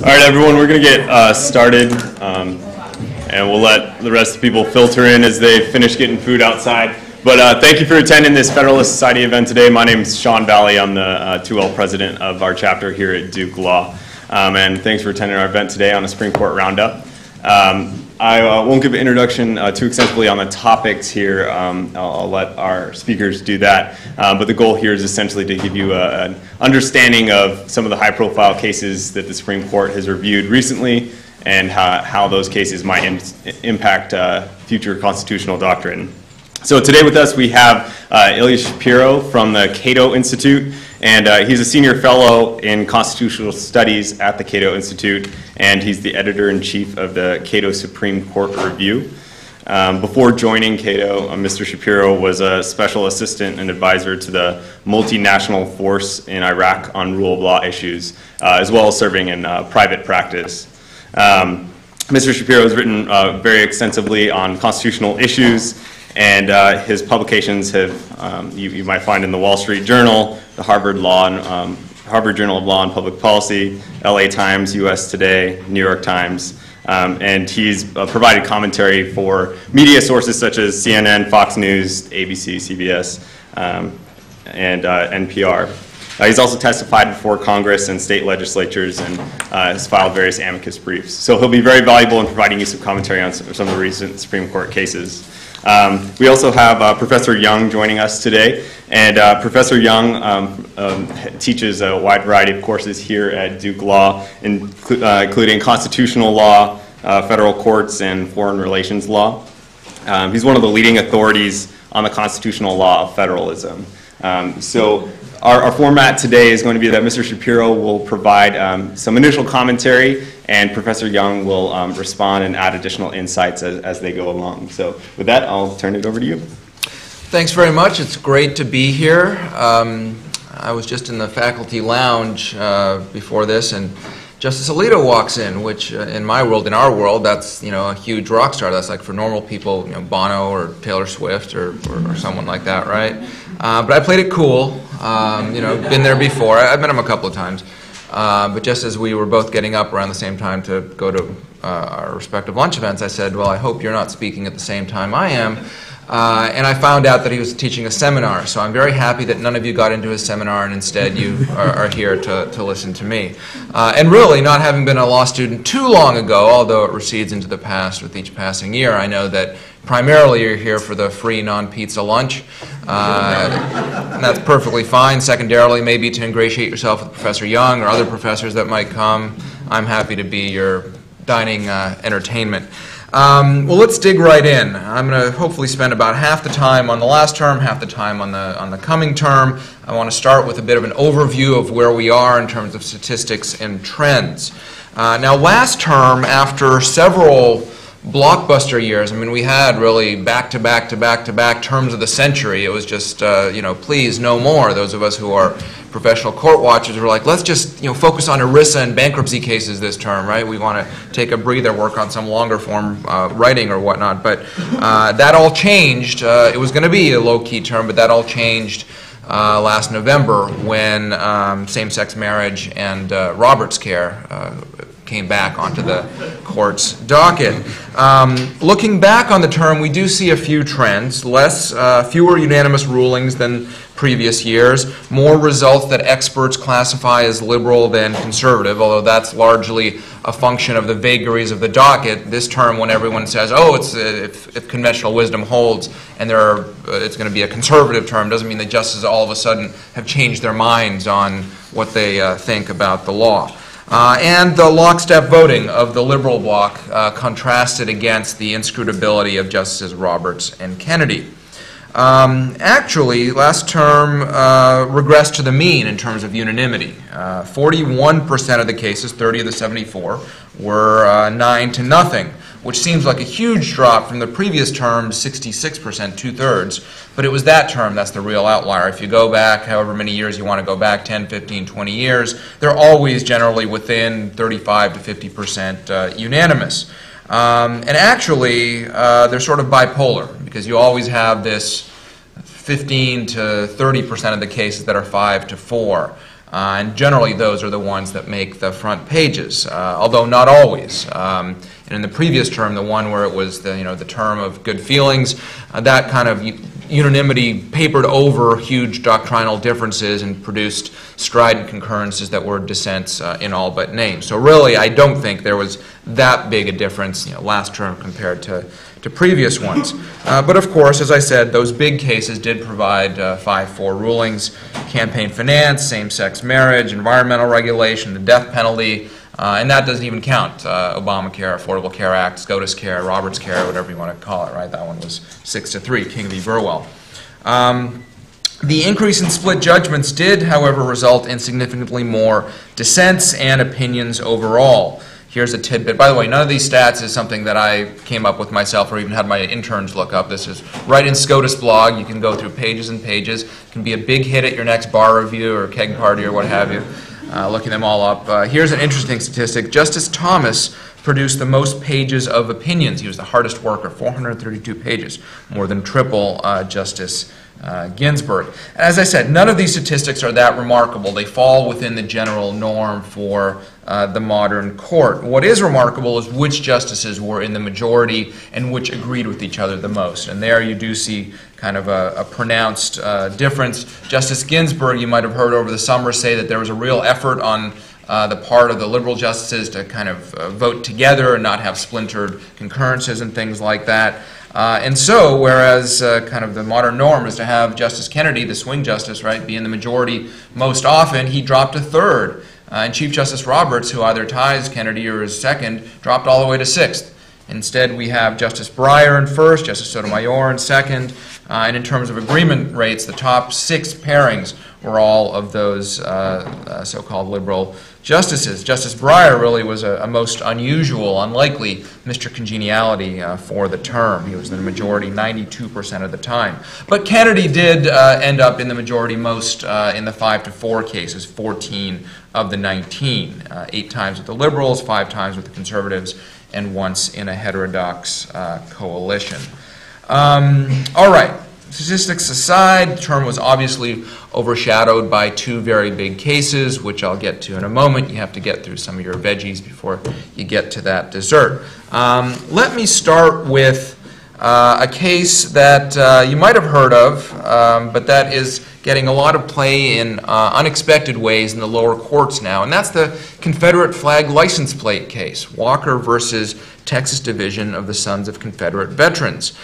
All right, everyone, we're going to get started, and we'll let the rest of the people filter in as they finish getting food outside. But thank you for attending this Federalist Society event today. My name is Sean Vallee. I'm the 2L president of our chapter here at Duke Law, and thanks for attending our event today on a Supreme Court roundup. I won't give an introduction too extensively on the topics here. I'll let our speakers do that. But the goal here is essentially to give you an understanding of some of the high-profile cases that the Supreme Court has reviewed recently and how those cases might impact future constitutional doctrine. So today with us we have Ilya Shapiro from the Cato Institute, and he's a senior fellow in constitutional studies at the Cato Institute, and he's the editor-in-chief of the Cato Supreme Court Review. Before joining Cato, Mr. Shapiro was a special assistant and advisor to the multinational force in Iraq on rule of law issues, as well as serving in private practice. Mr. Shapiro has written very extensively on constitutional issues, and his publications have, you might find in the Wall Street Journal, the Harvard Journal of Law and Public Policy, LA Times, US Today, New York Times, and he's provided commentary for media sources such as CNN, Fox News, ABC, CBS, and NPR. He's also testified before Congress and state legislatures, and has filed various amicus briefs. So he'll be very valuable in providing you some commentary on some of the recent Supreme Court cases. We also have Professor Young joining us today, and Professor Young teaches a wide variety of courses here at Duke Law, including constitutional law, federal courts, and foreign relations law. He's one of the leading authorities on the constitutional law of federalism. So our format today is going to be that Mr. Shapiro will provide some initial commentary, and Professor Young will respond and add additional insights as they go along. So with that, I'll turn it over to you. Thanks very much. It's great to be here. I was just in the faculty lounge before this, and Justice Alito walks in, which in my world, in our world, that's, you know, a huge rock star. That's like for normal people, you know, Bono or Taylor Swift or someone like that, right? But I played it cool. You know, been there before. I've met him a couple of times. But just as we were both getting up around the same time to go to our respective lunch events, I said, well, I hope you're not speaking at the same time I am. And I found out that he was teaching a seminar. So I'm very happy that none of you got into his seminar, and instead you are here to listen to me. And really, not having been a law student too long ago, although it recedes into the past with each passing year, I know that primarily you're here for the free non-pizza lunch. And that's perfectly fine. Secondarily, maybe to ingratiate yourself with Professor Young or other professors that might come. I'm happy to be your dining entertainment. Well, let's dig right in. I'm going to hopefully spend about half the time on the last term, half the time on the coming term. I want to start with a bit of an overview of where we are in terms of statistics and trends. Now, last term, after several blockbuster years. I mean, we had really back-to-back terms of the century. It was just, you know, please, no more. Those of us who are professional court watchers were like, let's just, you know, focus on ERISA and bankruptcy cases this term, right? We want to take a breather, work on some longer-form writing or whatnot. But that all changed. It was going to be a low-key term, but that all changed last November when same-sex marriage and Roberts Care came back onto the court's docket. Looking back on the term, we do see a few trends. Fewer unanimous rulings than previous years, more results that experts classify as liberal than conservative, although that's largely a function of the vagaries of the docket. This term, when everyone says, oh, it's, if conventional wisdom holds and there are, it's going to be a conservative term, doesn't mean the justices all of a sudden have changed their minds on what they think about the law. And the lockstep voting of the liberal bloc contrasted against the inscrutability of Justices Roberts and Kennedy. Actually, last term regressed to the mean in terms of unanimity. 41% of the cases, 30 of the 74, were 9-0, which seems like a huge drop from the previous term, 66%, two-thirds. But it was that term that's the real outlier. If you go back however many years you want to go back, 10, 15, 20 years, they're always generally within 35% to 50% unanimous. And actually, they're sort of bipolar, because you always have this 15% to 30% of the cases that are 5-4. And generally those are the ones that make the front pages, although not always. And in the previous term, the one where it was the, the term of good feelings, that kind of unanimity papered over huge doctrinal differences and produced strident concurrences that were dissents in all but name. So really, I don't think there was that big a difference last term compared to previous ones. But of course, as I said, those big cases did provide 5-4 rulings: campaign finance, same-sex marriage, environmental regulation, the death penalty. And that doesn't even count Obamacare, Affordable Care Act, SCOTUS Care, Roberts Care, whatever you want to call it, right? That one was 6-3, King v. Burwell. The increase in split judgments did, however, result in significantly more dissents and opinions overall. Here's a tidbit. By the way, none of these stats is something that I came up with myself or even had my interns look up. This is right in SCOTUS blog. You can go through pages and pages. It can be a big hit at your next bar review or keg party or what have you. Looking them all up. Here's an interesting statistic. Justice Thomas produced the most pages of opinions. He was the hardest worker, 432 pages, more than triple Justice Ginsburg. As I said, none of these statistics are that remarkable. They fall within the general norm for the modern court. What is remarkable is which justices were in the majority and which agreed with each other the most. And there you do see kind of a pronounced difference. Justice Ginsburg, you might have heard over the summer say that there was a real effort on the part of the liberal justices to kind of vote together and not have splintered concurrences and things like that. And so, whereas kind of the modern norm is to have Justice Kennedy, the swing justice, right, be in the majority most often, he dropped a third. And Chief Justice Roberts, who either ties Kennedy or is second, dropped all the way to sixth. Instead, we have Justice Breyer in first, Justice Sotomayor in second, and in terms of agreement rates, the top 6 pairings were all of those so-called liberal justices. Justice Breyer really was a most unusual, unlikely Mr. Congeniality for the term. He was in the majority 92% of the time. But Kennedy did end up in the majority most in the 5-4 cases, 14 of the 19, 8 times with the liberals, 5 times with the conservatives, and once in a heterodox coalition. All right, statistics aside, the term was obviously overshadowed by 2 very big cases, which I'll get to in a moment. You have to get through some of your veggies before you get to that dessert. Let me start with a case that you might have heard of, but that is getting a lot of play in unexpected ways in the lower courts now, and that's the Confederate flag license plate case, Walker versus Texas Division of the Sons of Confederate Veterans.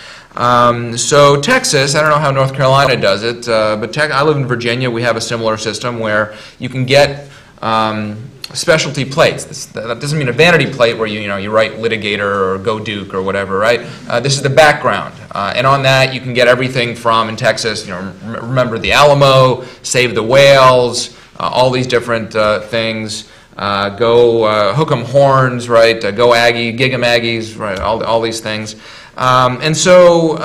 So Texas, I don't know how North Carolina does it, but I live in Virginia. We have a similar system where you can get specialty plates. That doesn't mean a vanity plate where you write litigator or go Duke or whatever, right? This is the background, and on that you can get everything from, in Texas, remember the Alamo, save the whales, all these different things. Go hook 'em horns, right? Go Aggie, gig 'em Aggies, right? All these things. And so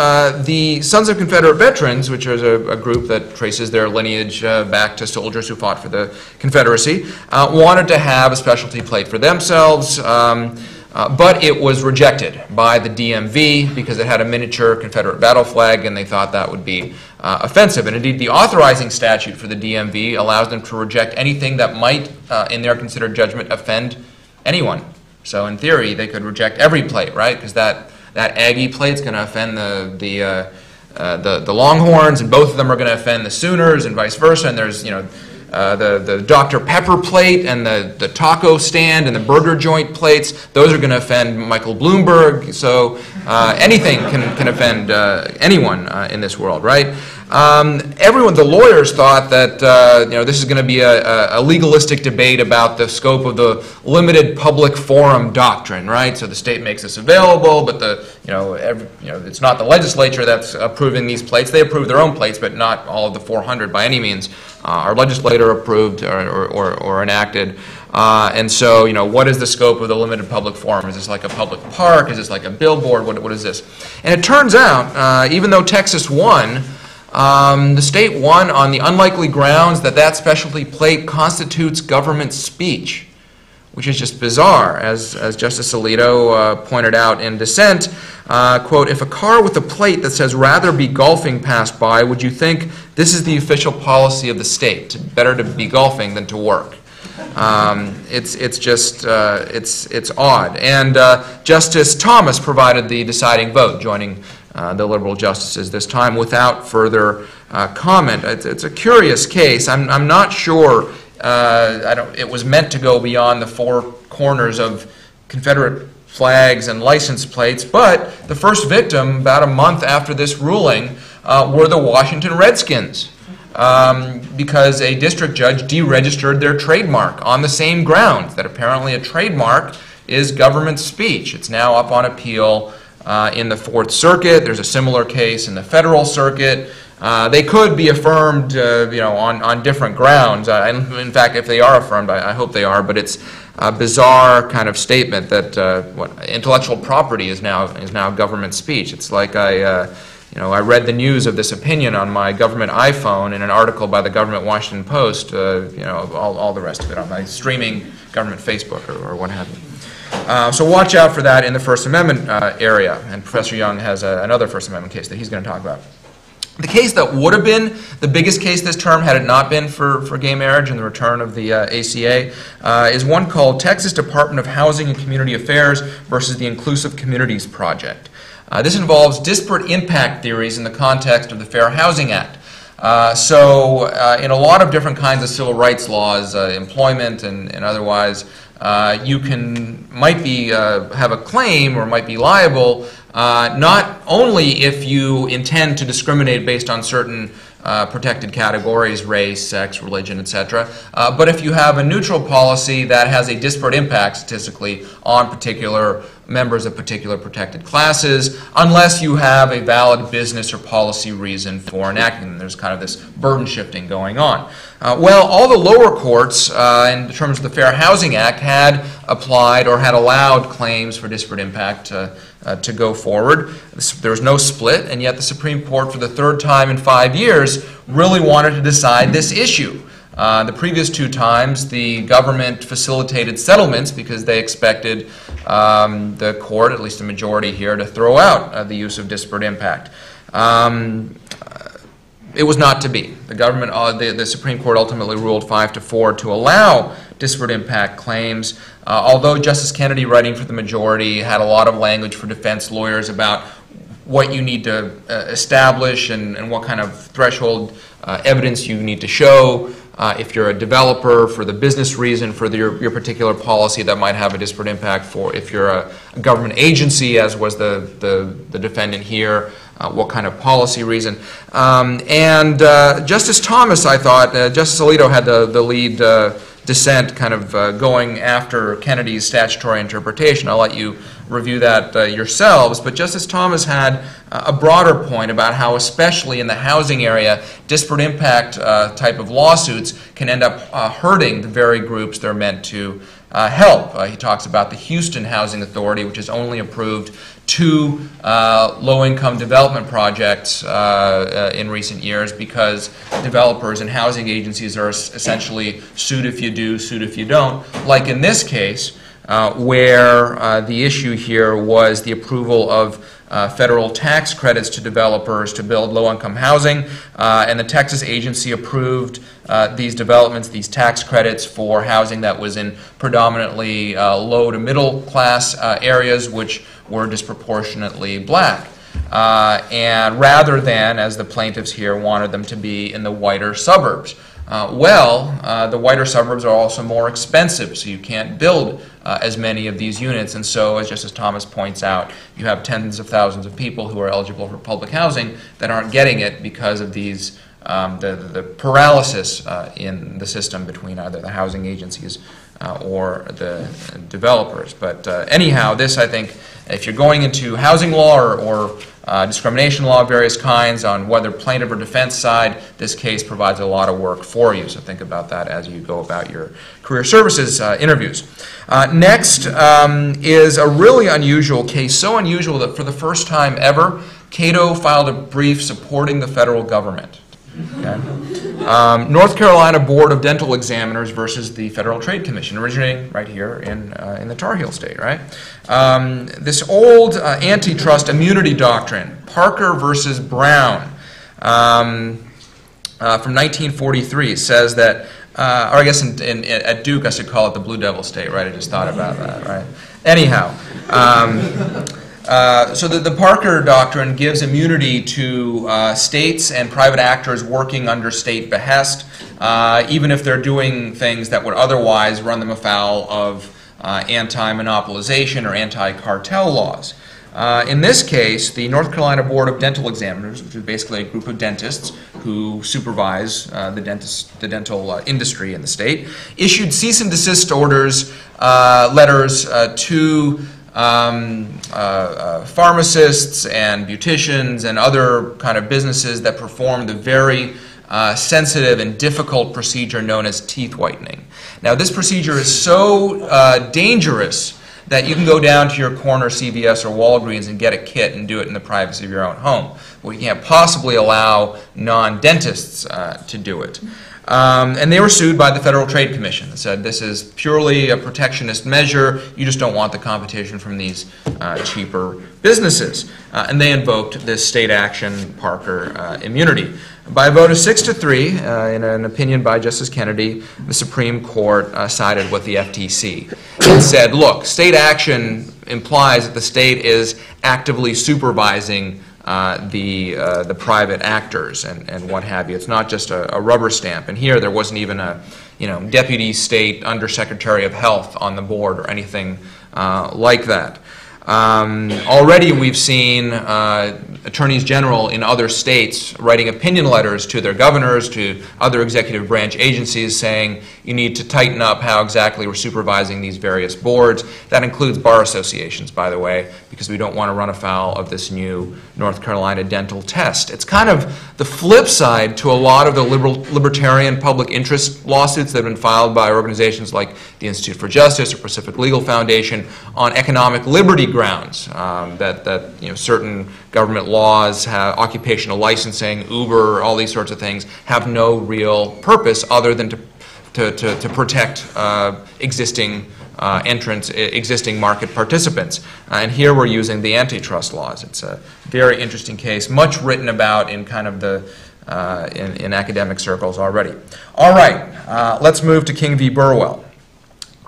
the Sons of Confederate Veterans, which is a group that traces their lineage back to soldiers who fought for the Confederacy, wanted to have a specialty plate for themselves, but it was rejected by the DMV because it had a miniature Confederate battle flag, and they thought that would be offensive. And indeed, the authorizing statute for the DMV allows them to reject anything that might, in their considered judgment, offend anyone. So in theory, they could reject every plate, right? Because that Aggie plate's going to offend the Longhorns, and both of them are going to offend the Sooners, and vice versa. And there's the Dr. Pepper plate and the taco stand and the burger joint plates. Those are going to offend Michael Bloomberg. So anything can offend anyone in this world, right? Everyone, the lawyers thought that this is going to be a legalistic debate about the scope of the limited public forum doctrine, right? So the state makes this available, but it's not the legislature that's approving these plates. They approve their own plates, but not all of the 400 by any means are legislator approved or enacted. And so, what is the scope of the limited public forum? Is this like a public park? Is this like a billboard? What is this? And it turns out, even though Texas won, the state won on the unlikely grounds that that specialty plate constitutes government speech, which is just bizarre. As Justice Alito pointed out in dissent, quote, if a car with a plate that says rather be golfing passed by, would you think this is the official policy of the state, better to be golfing than to work? It's just, it's odd. And Justice Thomas provided the deciding vote, joining the liberal justices this time without further comment. It's a curious case. I'm not sure it was meant to go beyond the four corners of Confederate flags and license plates, but the first victim, about a month after this ruling, were the Washington Redskins, because a district judge deregistered their trademark on the same grounds, that apparently a trademark is government speech. It's now up on appeal in the Fourth Circuit. There's a similar case in the Federal Circuit. They could be affirmed, you know, on different grounds. In fact, if they are affirmed, I hope they are. But it's a bizarre kind of statement that intellectual property is now government speech. It's like I read the news of this opinion on my government iPhone in an article by the government Washington Post. All the rest of it on my streaming government Facebook or what have you. So watch out for that in the First Amendment area. And Professor Young has another First Amendment case that he's going to talk about. The case that would have been the biggest case this term had it not been for gay marriage and the return of the ACA is one called Texas Department of Housing and Community Affairs versus the Inclusive Communities Project. This involves disparate impact theories in the context of the Fair Housing Act. In a lot of different kinds of civil rights laws, employment and otherwise, you might have a claim or might be liable not only if you intend to discriminate based on certain protected categories, race, sex, religion, etc., but if you have a neutral policy that has a disparate impact statistically on particular members of particular protected classes, unless you have a valid business or policy reason for enacting them. There's kind of this burden shifting going on. Well, all the lower courts, in terms of the Fair Housing Act, had applied or had allowed claims for disparate impact to go forward. There was no split, and yet the Supreme Court, for the third time in 5 years, really wanted to decide this issue. The previous two times, the government facilitated settlements because they expected the court, at least a majority here, to throw out the use of disparate impact. It was not to be. The government, the Supreme Court ultimately ruled 5-4 to allow disparate impact claims, although Justice Kennedy, writing for the majority, had a lot of language for defense lawyers about what you need to establish and what kind of threshold evidence you need to show. If you're a developer, for the business reason, for your particular policy that might have a disparate impact, for if you're a government agency, as was the defendant here, what kind of policy reason. Justice Thomas, I thought, Justice Alito had the lead dissent, kind of going after Kennedy's statutory interpretation. I'll let you review that yourselves, but Justice Thomas had a broader point about how, especially in the housing area, disparate impact type of lawsuits can end up hurting the very groups they're meant to help. He talks about the Houston Housing Authority, which has only approved 2 low-income development projects in recent years because developers and housing agencies are essentially sued if you do, sued if you don't, like in this case, where the issue here was the approval of federal tax credits to developers to build low-income housing, and the Texas agency approved these developments, these tax credits for housing that was in predominantly low to middle class areas, which were disproportionately black. And rather than, as the plaintiffs here wanted them to be, in the whiter suburbs. The whiter suburbs are also more expensive, so you can't build as many of these units. And so, as Justice Thomas points out, you have tens of thousands of people who are eligible for public housing that aren't getting it because of these the paralysis in the system between either the housing agencies or the developers. But anyhow, this, I think, if you're going into housing law or discrimination law of various kinds, on whether plaintiff or defense side, this case provides a lot of work for you. So think about that as you go about your career services interviews. Next is a really unusual case, so unusual that for the first time ever, Cato filed a brief supporting the federal government. Okay. North Carolina Board of Dental Examiners versus the Federal Trade Commission, originating right here in the Tar Heel State, right? This old antitrust immunity doctrine, Parker versus Brown, from 1943, says that, or I guess at Duke I should call it the Blue Devil State, right? I just thought about that, right? Anyhow. So the Parker Doctrine gives immunity to states and private actors working under state behest, even if they're doing things that would otherwise run them afoul of anti-monopolization or anti-cartel laws. In this case, the North Carolina Board of Dental Examiners, which is basically a group of dentists who supervise the dental industry in the state, issued cease and desist orders, letters to pharmacists and beauticians and other kind of businesses that perform the very sensitive and difficult procedure known as teeth whitening. Now, this procedure is so dangerous that you can go down to your corner CVS or Walgreens and get a kit and do it in the privacy of your own home. But you can't possibly allow non-dentists to do it. And they were sued by the Federal Trade Commission that said this is purely a protectionist measure. You just don't want the competition from these cheaper businesses. And they invoked this state action Parker immunity. By a vote of 6-3, in an opinion by Justice Kennedy, the Supreme Court sided with the FTC and said, look, state action implies that the state is actively supervising the private actors and what have you. It's not just a rubber stamp. And here there wasn't even a, you know, deputy state undersecretary of health on the board or anything like that. Already we've seen attorneys general in other states writing opinion letters to their governors, to other executive branch agencies saying you need to tighten up how exactly we're supervising these various boards. That includes bar associations, by the way, because we don't want to run afoul of this new North Carolina dental test. It's kind of the flip side to a lot of the libertarian public interest lawsuits that have been filed by organizations like the Institute for Justice or Pacific Legal Foundation on economic liberty grounds, that you know, certain government laws, occupational licensing, Uber, all these sorts of things have no real purpose other than to protect existing entrants, existing market participants. And here we're using the antitrust laws. It's a very interesting case, much written about in kind of the in academic circles already. All right, let's move to King v. Burwell.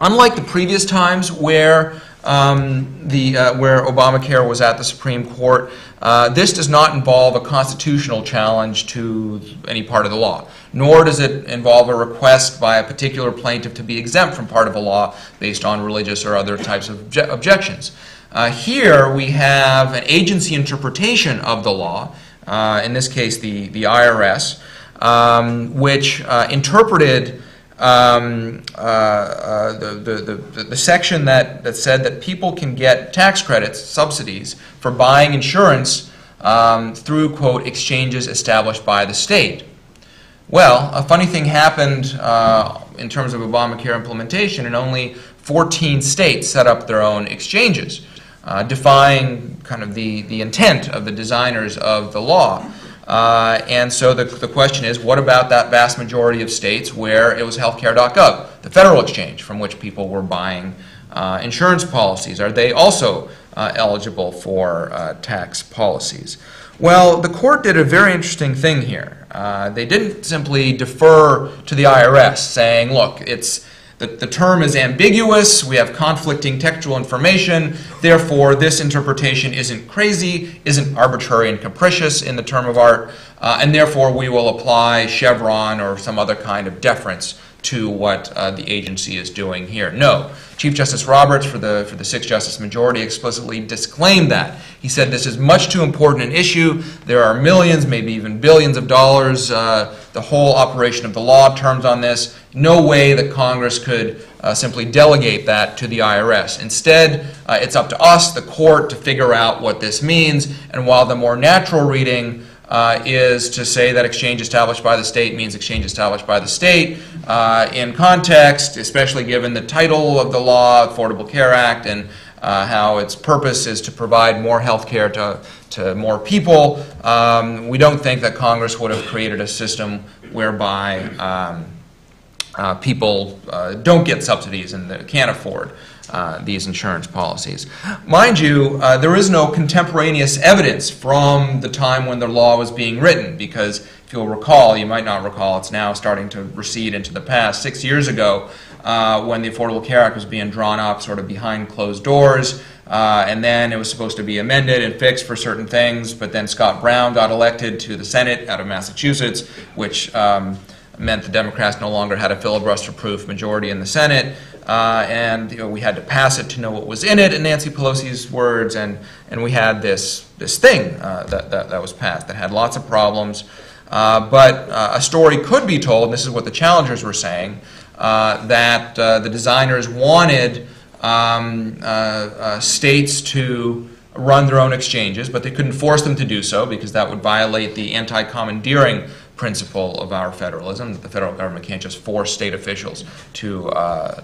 Unlike the previous times where where Obamacare was at the Supreme Court, this does not involve a constitutional challenge to any part of the law, nor does it involve a request by a particular plaintiff to be exempt from part of a law based on religious or other types of objections. Here we have an agency interpretation of the law, in this case the IRS, which interpreted the section that said that people can get tax credits, subsidies, for buying insurance through, quote, exchanges established by the state. Well, a funny thing happened in terms of Obamacare implementation, and only 14 states set up their own exchanges, defying kind of the intent of the designers of the law. And so the question is, what about that vast majority of states where it was healthcare.gov, the federal exchange from which people were buying insurance policies? Are they also eligible for tax policies? Well, the court did a very interesting thing here. They didn't simply defer to the IRS saying, look, it's the term is ambiguous, we have conflicting textual information, therefore this interpretation isn't crazy, isn't arbitrary and capricious in the term of art, and therefore we will apply Chevron or some other kind of deference to what the agency is doing here. No. Chief Justice Roberts, for the six-justice majority, explicitly disclaimed that. He said this is much too important an issue. There are millions, maybe even billions of dollars. The whole operation of the law turns on this. No way that Congress could simply delegate that to the IRS. Instead, it's up to us, the court, to figure out what this means. And while the more natural reading is to say that exchange established by the state means exchange established by the state, in context, especially given the title of the law, Affordable Care Act, and how its purpose is to provide more health care to more people, we don't think that Congress would have created a system whereby people don't get subsidies and they can't afford these insurance policies. Mind you, there is no contemporaneous evidence from the time when the law was being written, because if you'll recall, you might not recall, it's now starting to recede into the past. 6 years ago, when the Affordable Care Act was being drawn up sort of behind closed doors, and then it was supposed to be amended and fixed for certain things, but then Scott Brown got elected to the Senate out of Massachusetts, which meant the Democrats no longer had a filibuster-proof majority in the Senate, and we had to pass it to know what was in it, in Nancy Pelosi's words, and we had this thing that was passed that had lots of problems. But a story could be told, and this is what the challengers were saying, that the designers wanted states to run their own exchanges, but they couldn't force them to do so because that would violate the anti-commandeering principle of our federalism, that the federal government can't just force state officials to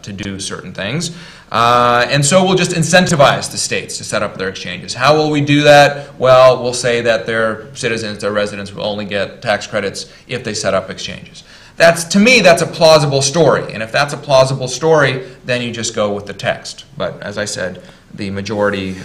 do certain things. And so we'll just incentivize the states to set up their exchanges. How will we do that? Well, we'll say that their citizens, their residents, will only get tax credits if they set up exchanges. To me, that's a plausible story. And if that's a plausible story, then you just go with the text. But as I said, the majority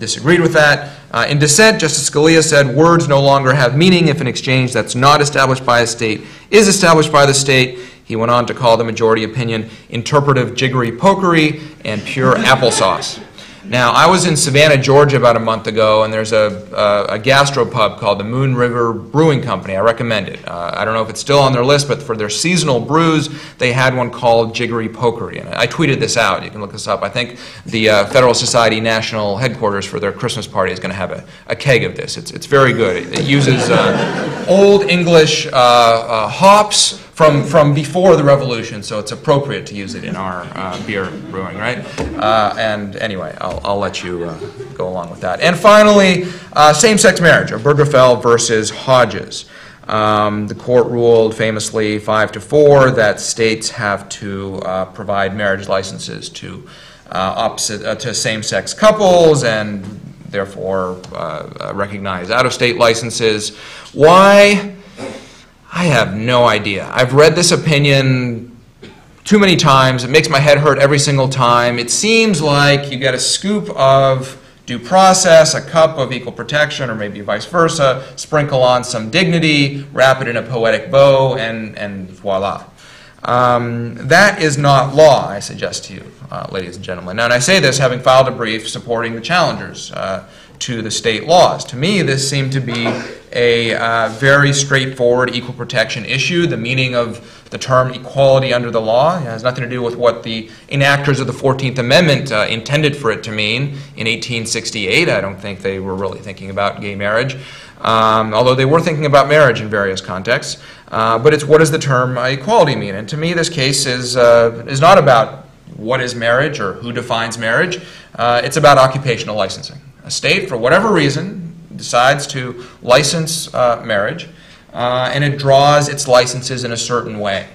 disagreed with that. In dissent, Justice Scalia said, words no longer have meaning if an exchange that's not established by a state is established by the state. He went on to call the majority opinion interpretive jiggery-pokery and pure applesauce. Now, I was in Savannah, Georgia about a month ago, and there's a gastropub called the Moon River Brewing Company. I recommend it. I don't know if it's still on their list, but for their seasonal brews, they had one called Jiggery Pokery. And I tweeted this out. You can look this up. I think the Federalist Society National Headquarters for their Christmas party is going to have a keg of this. It's very good. It uses Old English hops from before the Revolution, so it's appropriate to use it in our beer brewing, right? And anyway, I'll let you go along with that. And finally, same-sex marriage, Obergefell versus Hodges. The court ruled famously 5-4 that states have to provide marriage licenses to same-sex couples and therefore recognize out-of-state licenses. Why? I have no idea. I've read this opinion too many times. It makes my head hurt every single time. It seems like you get a scoop of due process, a cup of equal protection, or maybe vice versa, sprinkle on some dignity, wrap it in a poetic bow, and voila. That is not law, I suggest to you, ladies and gentlemen. Now, and I say this having filed a brief supporting the challengers to the state laws. To me, this seemed to be a very straightforward equal protection issue. The meaning of the term equality under the law has nothing to do with what the enactors of the 14th Amendment intended for it to mean. In 1868, I don't think they were really thinking about gay marriage, although they were thinking about marriage in various contexts. But it's what does the term equality mean? And to me, this case is not about what is marriage or who defines marriage. It's about occupational licensing. A state, for whatever reason, decides to license marriage, and it draws its licenses in a certain way.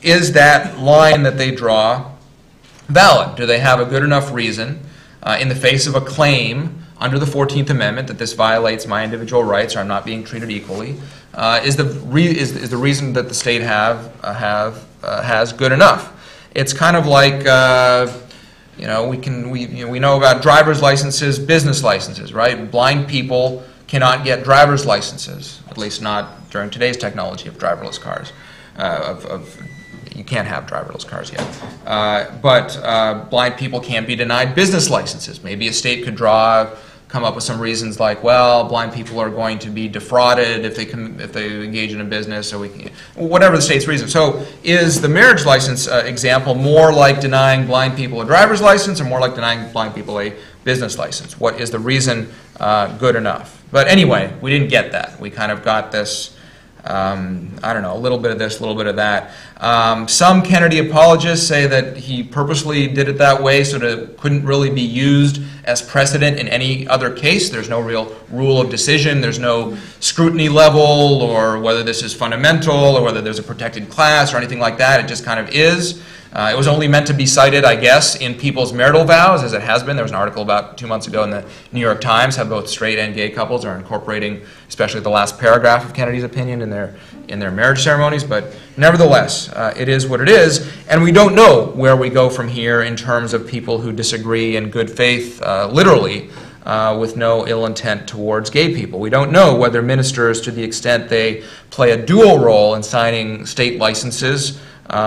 Is that line that they draw valid? Do they have a good enough reason in the face of a claim under the 14th Amendment that this violates my individual rights or I'm not being treated equally? Is the reason that the state has good enough? It's kind of like you know, we know about driver's licenses, business licenses, right? Blind people cannot get driver's licenses, at least not during today's technology of driverless cars. You can't have driverless cars yet. But blind people can't be denied business licenses. Maybe a state could come up with some reasons like, well, blind people are going to be defrauded if they engage in a business, so we can, whatever the state's reason. So is the marriage license example more like denying blind people a driver's license or more like denying blind people a business license? What is the reason good enough? But anyway, we didn't get that. We kind of got this, I don't know, a little bit of this, a little bit of that. Some Kennedy apologists say that he purposely did it that way so that it couldn't really be used as precedent in any other case. There's no real rule of decision. There's no scrutiny level or whether this is fundamental or whether there's a protected class or anything like that. It just kind of is. It was only meant to be cited, I guess, in people's marital vows, as it has been. There was an article about 2 months ago in the New York Times how both straight and gay couples are incorporating, especially the last paragraph of Kennedy's opinion, in their marriage ceremonies. But nevertheless, it is what it is, and we don't know where we go from here in terms of people who disagree in good faith, literally, with no ill intent towards gay people. We don't know whether ministers, to the extent they play a dual role in signing state licenses,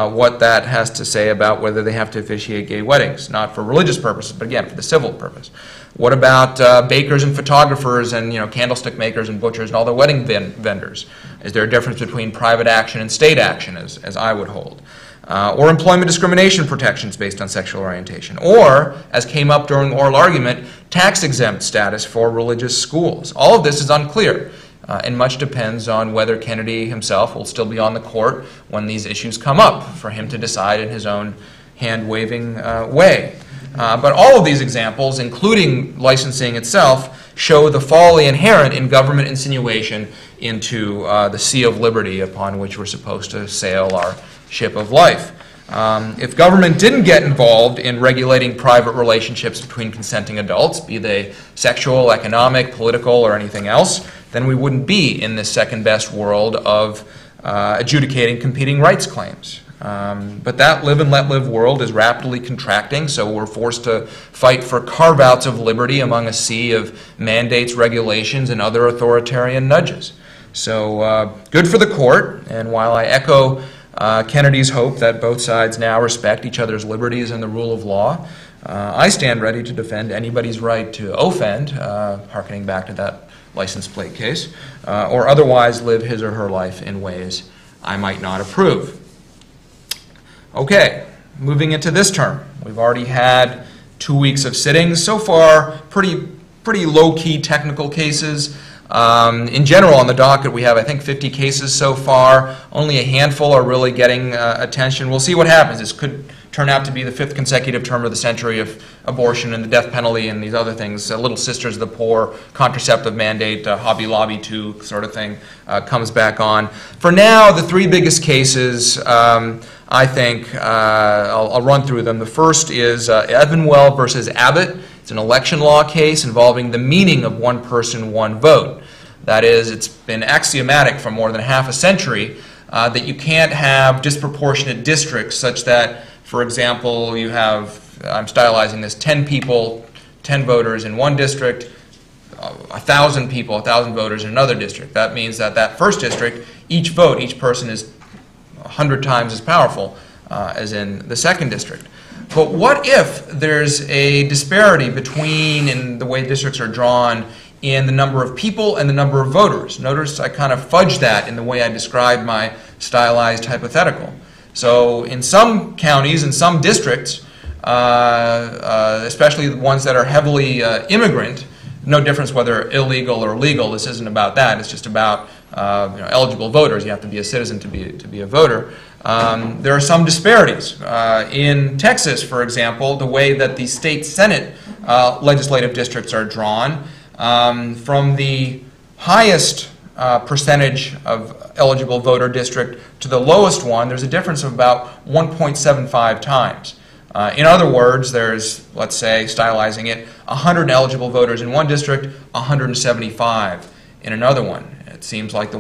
what that has to say about whether they have to officiate gay weddings, not for religious purposes, but again, for the civil purpose. What about bakers and photographers and, you know, candlestick makers and butchers and all the wedding vendors? Is there a difference between private action and state action, as I would hold? Or employment discrimination protections based on sexual orientation, or, as came up during oral argument, tax-exempt status for religious schools. All of this is unclear, and much depends on whether Kennedy himself will still be on the court when these issues come up, for him to decide in his own hand-waving way. But all of these examples, including licensing itself, show the folly inherent in government insinuation into the sea of liberty upon which we're supposed to sail our ship of life. If government didn't get involved in regulating private relationships between consenting adults, be they sexual, economic, political, or anything else, then we wouldn't be in this second-best world of adjudicating competing rights claims. But that live and let live world is rapidly contracting, so we're forced to fight for carve-outs of liberty among a sea of mandates, regulations, and other authoritarian nudges. So good for the court, and while I echo Kennedy's hope that both sides now respect each other's liberties and the rule of law, I stand ready to defend anybody's right to offend, hearkening back to that license plate case, or otherwise live his or her life in ways I might not approve. Okay, moving into this term. We've already had 2 weeks of sittings. So far, pretty low-key technical cases. In general, on the docket, we have, I think, 50 cases so far. Only a handful are really getting attention. We'll see what happens. This could turn out to be the 5th consecutive term of the century of abortion and the death penalty and these other things. Little Sisters of the Poor, contraceptive mandate, Hobby Lobby 2 sort of thing comes back on. For now, the three biggest cases, I think, I'll run through them. The first is Evanwell versus Abbott. It's an election law case involving the meaning of one person, one vote. That is, it's been axiomatic for more than half a century that you can't have disproportionate districts such that, for example, you have, I'm stylizing this, 10 people, 10 voters in one district, 1,000 people, 1,000 voters in another district. That means that that first district, each vote, each person is 100 times as powerful as in the second district. But what if there's a disparity between, in the way districts are drawn, in the number of people and the number of voters? Notice I kind of fudged that in the way I described my stylized hypothetical. So in some counties, in some districts, especially the ones that are heavily immigrant, no difference whether illegal or legal, this isn't about that, it's just about you know, eligible voters. You have to be a citizen to be a voter. There are some disparities. In Texas, for example, the way that the state Senate legislative districts are drawn, from the highest percentage of eligible voter district to the lowest one, there's a difference of about 1.75 times. In other words, there's, let's say, stylizing it, 100 eligible voters in one district, 175 in another one. It seems like the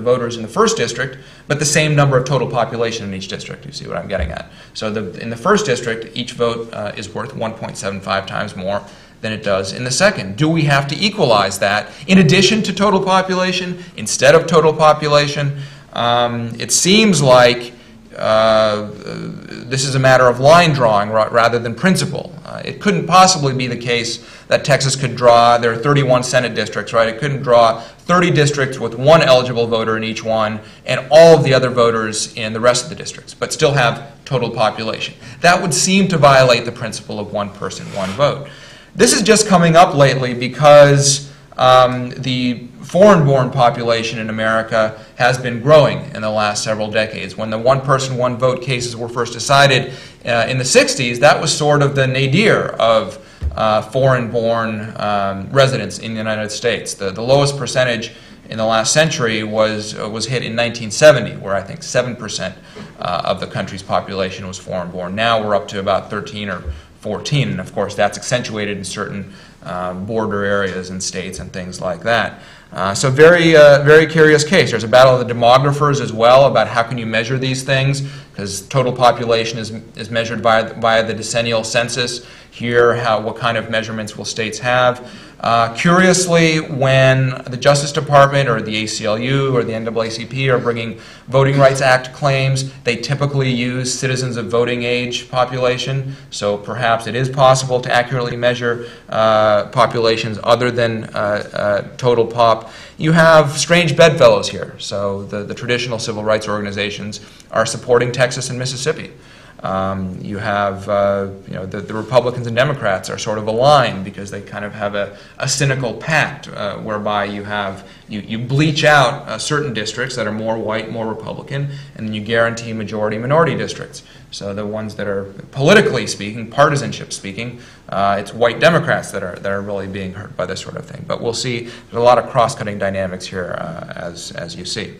voters in the first district, but the same number of total population in each district. You see what I'm getting at. So in the first district, each vote is worth 1.75 times more than it does in the second. Do we have to equalize that in addition to total population, instead of total population? It seems like this is a matter of line drawing rather than principle. It couldn't possibly be the case that Texas could draw, there are 31 Senate districts, right? It couldn't draw 30 districts with one eligible voter in each one and all of the other voters in the rest of the districts, but still have total population. That would seem to violate the principle of one person, one vote. This is just coming up lately because the foreign-born population in America has been growing in the last several decades. When the one-person, one-vote cases were first decided in the 60s, that was sort of the nadir of foreign-born residents in the United States. The lowest percentage in the last century was hit in 1970, where I think 7% of the country's population was foreign-born. Now we're up to about 13 or 14, and of course that's accentuated in certain border areas and states and things like that. So very, very curious case. There's a battle of the demographers as well about how can you measure these things, because total population is measured via the decennial census. Here, what kind of measurements will states have? Curiously, when the Justice Department or the ACLU or the NAACP are bringing Voting Rights Act claims, they typically use citizens of voting age population. So perhaps it is possible to accurately measure populations other than total pop. You have strange bedfellows here. So the traditional civil rights organizations are supporting Texas and Mississippi. You have the Republicans and Democrats are sort of aligned because they kind of have a cynical pact whereby you bleach out certain districts that are more white, more Republican, and then you guarantee majority-minority districts. So the ones that are politically speaking, partisanship speaking, it's white Democrats that are really being hurt by this sort of thing. But we'll see there's a lot of cross-cutting dynamics here as you see.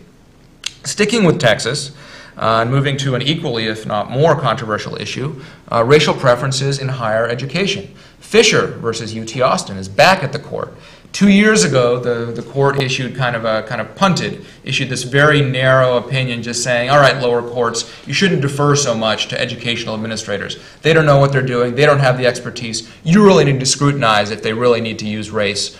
Sticking with Texas. And moving to an equally, if not more, controversial issue, racial preferences in higher education. Fisher versus UT Austin is back at the court. 2 years ago, the court issued kind of punted, issued this very narrow opinion just saying, all right, lower courts, you shouldn't defer so much to educational administrators. They don't know what they're doing. They don't have the expertise. You really need to scrutinize if they really need to use race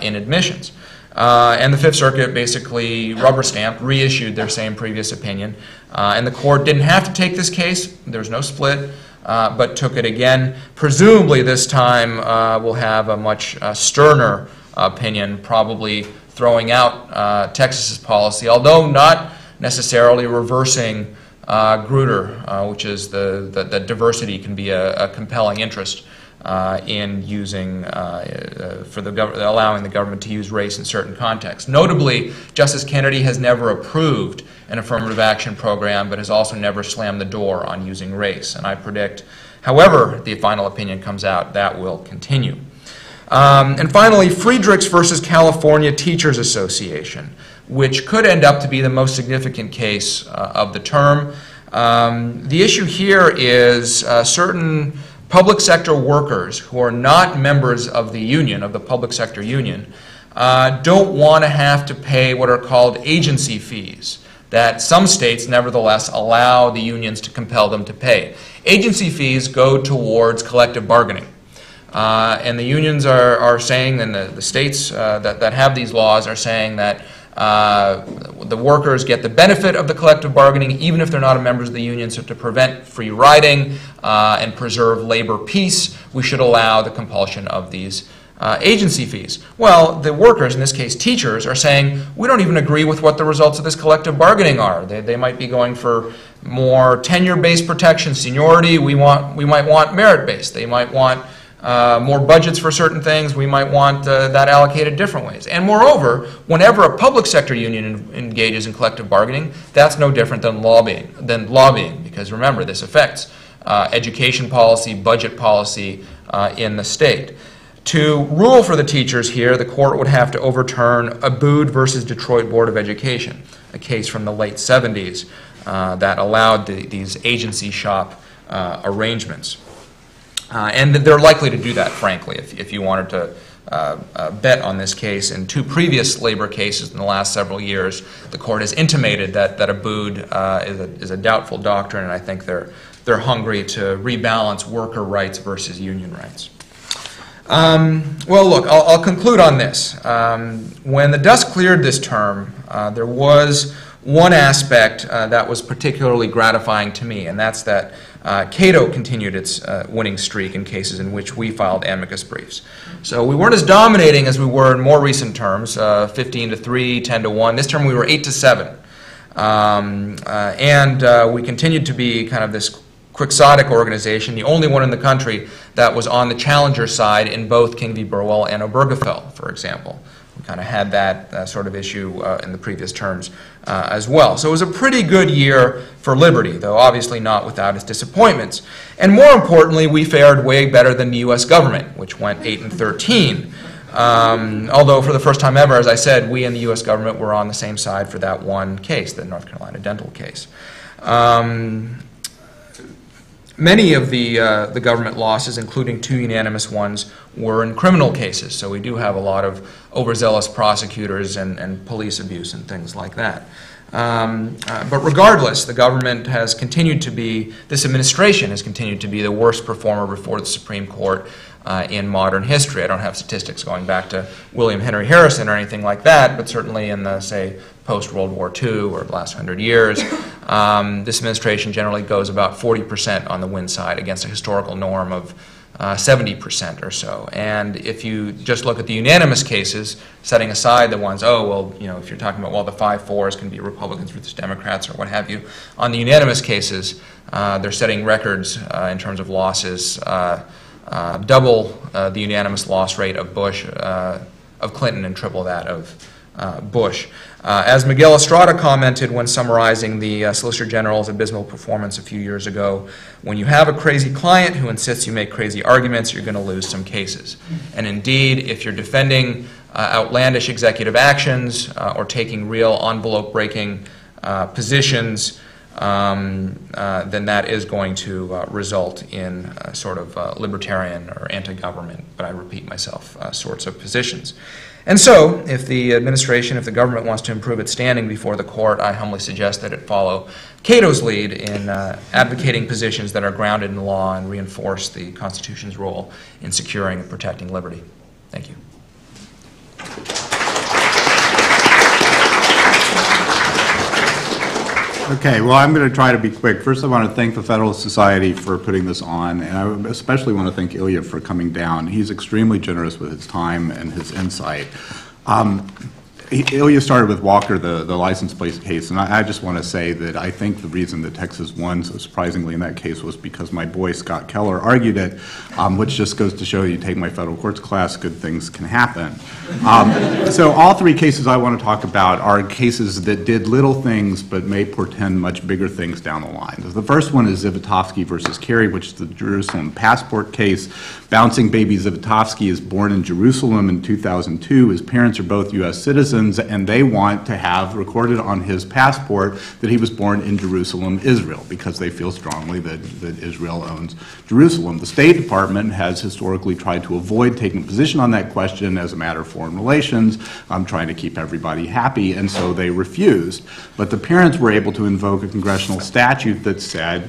in admissions. And the Fifth Circuit basically rubber-stamped, reissued their same previous opinion. And the court didn't have to take this case. There's no split, but took it again. Presumably this time we'll have a much sterner opinion, probably throwing out Texas's policy, although not necessarily reversing Grutter, which is the diversity can be a compelling interest. In using, allowing the government to use race in certain contexts. Notably, Justice Kennedy has never approved an affirmative action program, but has also never slammed the door on using race. And I predict, however the final opinion comes out, that will continue. And finally, Friedrichs versus California Teachers Association, which could end up to be the most significant case of the term. The issue here is certain public sector workers who are not members of the union, of the public sector union, don't want to have to pay what are called agency fees that some states nevertheless allow the unions to compel them to pay. Agency fees go towards collective bargaining. And the unions are saying, and the states that have these laws are saying that the workers get the benefit of the collective bargaining even if they're not members of the union. So to prevent free riding and preserve labor peace, we should allow the compulsion of these agency fees. Well, the workers, in this case teachers, are saying, we don't even agree with what the results of this collective bargaining are. They might be going for more tenure-based protection, seniority. We might want merit-based. They might want more budgets for certain things. We might want that allocated different ways. And moreover, whenever a public sector union engages in collective bargaining, that's no different than lobbying, because remember, this affects education policy, budget policy in the state. To rule for the teachers here, the court would have to overturn Abood versus Detroit Board of Education, a case from the late 70s that allowed these agency shop arrangements. And they're likely to do that, frankly, if you wanted to bet on this case. In two previous labor cases in the last several years, the court has intimated that Abood is a doubtful doctrine, and I think they're hungry to rebalance worker rights versus union rights. Well, look, I'll conclude on this. When the dust cleared this term, there was one aspect that was particularly gratifying to me, and that's that Cato continued its winning streak in cases in which we filed amicus briefs. So we weren't as dominating as we were in more recent terms, 15-3, 10-1. This term we were 8-7. And we continued to be kind of this quixotic organization, the only one in the country that was on the challenger side in both King v. Burwell and Obergefell, for example. We kind of had that sort of issue in the previous terms as well. So it was a pretty good year for liberty, though obviously not without its disappointments. And more importantly, we fared way better than the U.S. government, which went 8-13. Although for the first time ever, as I said, we and the U.S. government were on the same side for that one case, the North Carolina dental case. Many of the government losses, including two unanimous ones, were in criminal cases. So we do have a lot of overzealous prosecutors and police abuse and things like that. But regardless, the government has continued to be, this administration has continued to be the worst performer before the Supreme Court in modern history. I don't have statistics going back to William Henry Harrison or anything like that, but certainly in the, say, post-World War II or the last 100 years, this administration generally goes about 40% on the win side against a historical norm of 70% or so. And if you just look at the unanimous cases, setting aside the ones, oh, well, you know, if you're talking about, well, the 5-4s can be Republicans versus Democrats or what have you, on the unanimous cases, they're setting records in terms of losses, double the unanimous loss rate of Bush, of Clinton, and triple that of Bush. As Miguel Estrada commented when summarizing the Solicitor General's abysmal performance a few years ago, when you have a crazy client who insists you make crazy arguments, you're going to lose some cases. And indeed, if you're defending outlandish executive actions or taking real envelope-breaking positions, then that is going to result in sort of libertarian or anti-government, but I repeat myself, sorts of positions. And so, if the administration, if the government wants to improve its standing before the court, I humbly suggest that it follow Cato's lead in advocating positions that are grounded in law and reinforce the Constitution's role in securing and protecting liberty. Thank you. Okay, well, I'm going to try to be quick. First, I want to thank the Federalist Society for putting this on, and I especially want to thank Ilya for coming down. He's extremely generous with his time and his insight. Ilya started with Walker, the license plate case, and I just want to say that I think the reason that Texas won so surprisingly in that case was because my boy Scott Keller argued it, which just goes to show you take my federal courts class, good things can happen. So all three cases I want to talk about are cases that did little things but may portend much bigger things down the line. The first one is Zivotofsky versus Kerry, which is the Jerusalem passport case. Bouncing baby Zivotofsky is born in Jerusalem in 2002. His parents are both U.S. citizens, and they want to have recorded on his passport that he was born in Jerusalem, Israel, because they feel strongly that Israel owns Jerusalem. The State Department has historically tried to avoid taking a position on that question as a matter of foreign relations, trying to keep everybody happy, and so they refused. But the parents were able to invoke a congressional statute that said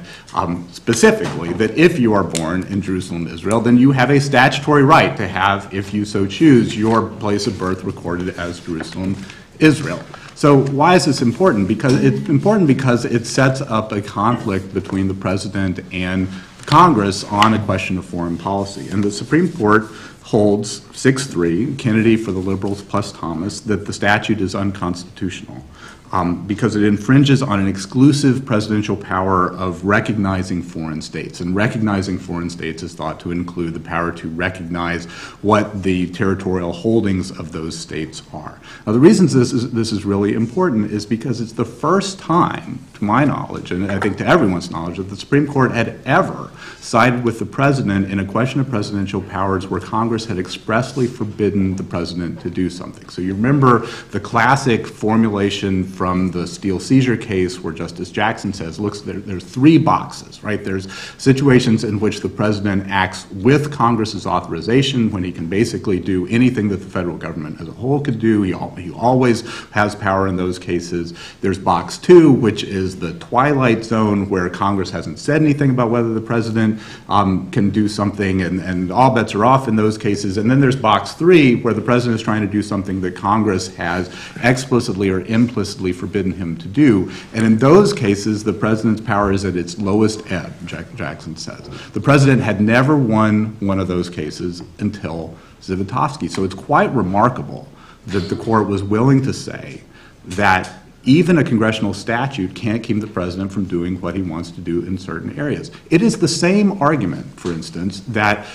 specifically that if you are born in Jerusalem, Israel, then you have a statutory right to have, if you so choose, your place of birth recorded as Jerusalem, Israel. So why is this important? Because it's important because it sets up a conflict between the president and Congress on a question of foreign policy. And the Supreme Court holds 6-3, Kennedy for the liberals plus Thomas, that the statute is unconstitutional because it infringes on an exclusive presidential power of recognizing foreign states. And recognizing foreign states is thought to include the power to recognize what the territorial holdings of those states are. Now, the reason this is really important is because it's the first time, to my knowledge, and I think to everyone's knowledge, that the Supreme Court had ever sided with the president in a question of presidential powers where Congress had expressly forbidden the president to do something. So you remember the classic formulation from the Steele seizure case where Justice Jackson says, look, there's three boxes, right? There's situations in which the president acts with Congress's authorization when he can basically do anything that the federal government as a whole could do. He always has power in those cases. There's box two, which is the twilight zone where Congress hasn't said anything about whether the president can do something, and all bets are off in those cases. And then there's box three where the president is trying to do something that Congress has explicitly or implicitly forbidden him to do. And in those cases, the president's power is at its lowest ebb, Jackson says. The president had never won one of those cases until Zivotofsky. So it's quite remarkable that the court was willing to say that even a congressional statute can't keep the president from doing what he wants to do in certain areas. It is the same argument, for instance, that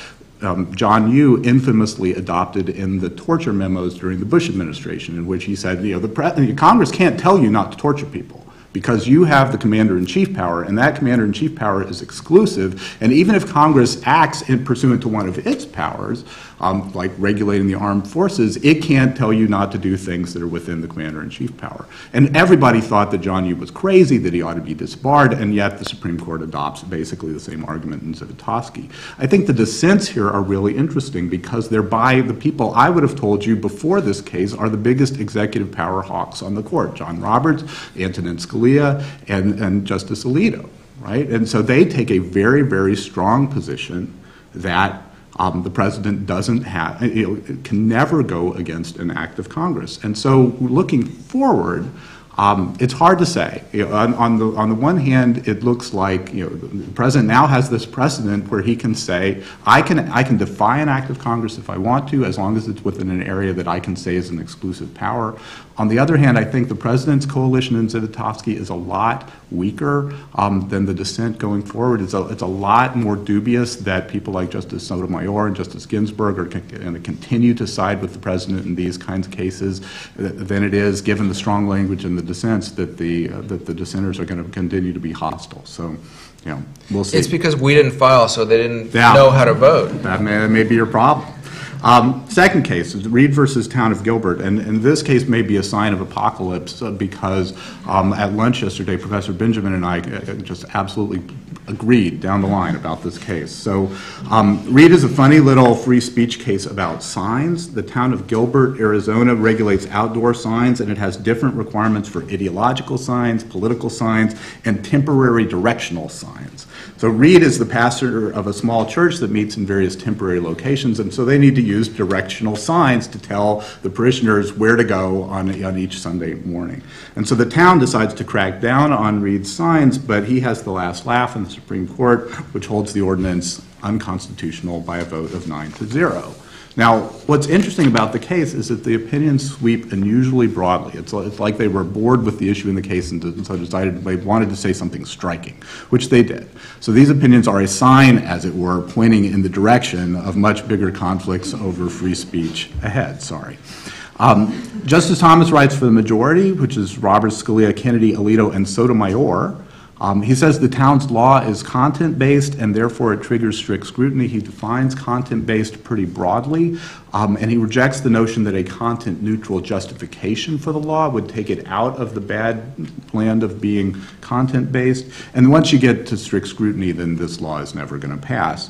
John Yoo infamously adopted in the torture memos during the Bush administration, in which he said, you know, Congress can't tell you not to torture people because you have the commander-in-chief power, and that commander-in-chief power is exclusive, and even if Congress acts in pursuant to one of its powers, like regulating the armed forces, it can't tell you not to do things that are within the commander-in-chief power. And everybody thought that John Yoo was crazy, that he ought to be disbarred, and yet the Supreme Court adopts basically the same argument in Zivotofsky. I think the dissents here are really interesting because they're by the people I would have told you before this case are the biggest executive power hawks on the court, John Roberts, Antonin Scalia, and Justice Alito, right? And so they take a very, very strong position that the president doesn't have, can never go against an act of Congress. And so looking forward, it's hard to say. You know, on the one hand, it looks like the president now has this precedent where he can say, I can defy an act of Congress if I want to, as long as it's within an area that I can say is an exclusive power. On the other hand, I think the president's coalition in Zivotofsky is a lot weaker than the dissent going forward. It's a lot more dubious that people like Justice Sotomayor and Justice Ginsburg are going to continue to side with the president in these kinds of cases than it is, given the strong language in the dissents, that the dissenters are going to continue to be hostile. So, you know, we'll see. It's because we didn't file, so they didn't know how to vote. That may be your problem. Second case is Reed versus Town of Gilbert, and this case may be a sign of apocalypse because at lunch yesterday, Professor Benjamin and I just absolutely agreed down the line about this case. So Reed is a funny little free speech case about signs. The Town of Gilbert, Arizona, regulates outdoor signs, and it has different requirements for ideological signs, political signs, and temporary directional signs. So Reed is the pastor of a small church that meets in various temporary locations, and so they need to use directional signs to tell the parishioners where to go on each Sunday morning. And so the town decides to crack down on Reed's signs, but he has the last laugh in the Supreme Court, which holds the ordinance unconstitutional by a vote of 9-0. Now, what's interesting about the case is that the opinions sweep unusually broadly. It's like they were bored with the issue in the case and so decided they wanted to say something striking, which they did. So these opinions are a sign, as it were, pointing in the direction of much bigger conflicts over free speech ahead. Sorry. Justice Thomas writes for the majority, which is Roberts, Scalia, Kennedy, Alito, and Sotomayor. He says the town's law is content-based and therefore it triggers strict scrutiny. He defines content-based pretty broadly, and he rejects the notion that a content-neutral justification for the law would take it out of the bad land of being content-based. And once you get to strict scrutiny, then this law is never going to pass.